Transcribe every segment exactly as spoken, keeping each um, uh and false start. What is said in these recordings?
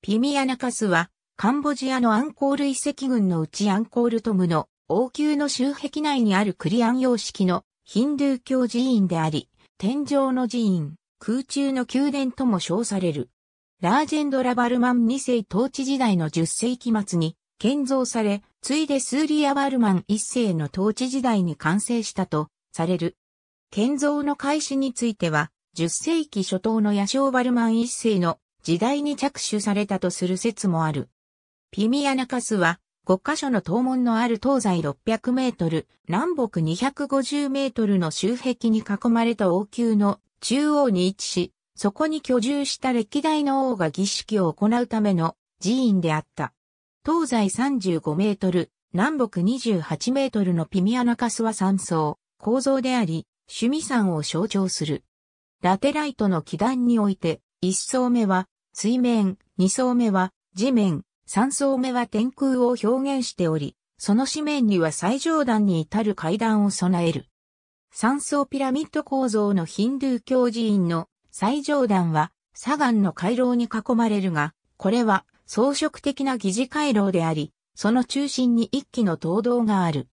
ビミアナカスは、カンボジアのアンコール遺跡群のうちアンコールトムの王宮の周壁内にあるクリアン様式のヒンドゥー教寺院であり、天上の寺院、空中の宮殿とも称される。ラージェンドラ・バルマンにせい統治時代のじゅっせいきまつに建造され、ついでスーリヤ・バルマンいっせいの統治時代に完成したとされる。建造の開始については、じゅっせいきしょとうのヤショー・バルマンいっせいの時代に着手されたとする説もある。ピミアナカスはごかしょの塔門のある東西ろっぴゃくメートル、南北にひゃくごじゅうメートルの周壁に囲まれた王宮の中央に位置し、そこに居住した歴代の王が儀式を行うための寺院であった。東西さんじゅうごメートル、南北にじゅうはちメートルのピミアナカスはさんそう構造であり、須弥山を象徴する。ラテライトの基壇において、いっそうめは水面、にそうめは地面、さんそうめは天空を表現しており、その四面には最上段に至る階段を備える。三層ピラミッド構造のヒンドゥー教寺院の最上段は砂岩の回廊に囲まれるが、これは装飾的な疑似回廊であり、その中心に一基の灯堂がある。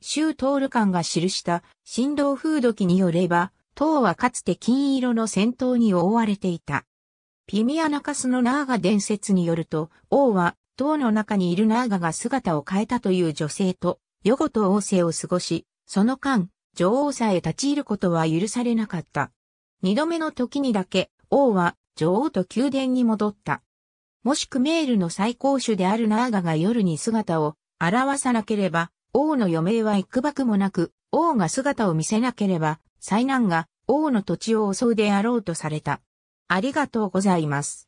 周東ル館が記した神道風土記によれば、塔はかつて金色の尖塔に覆われていた。ピミアナカスのナーガ伝説によると、王は塔の中にいるナーガが姿を変えたという女性と、夜ごと王政を過ごし、その間、女王さえ立ち入ることは許されなかった。二度目の時にだけ、王は女王と宮殿に戻った。もしクメールの最高種であるナーガが夜に姿を現さなければ、王の余命は幾ばくもなく、王が姿を見せなければ、災難が王の土地を襲うであろうとされた。ありがとうございます。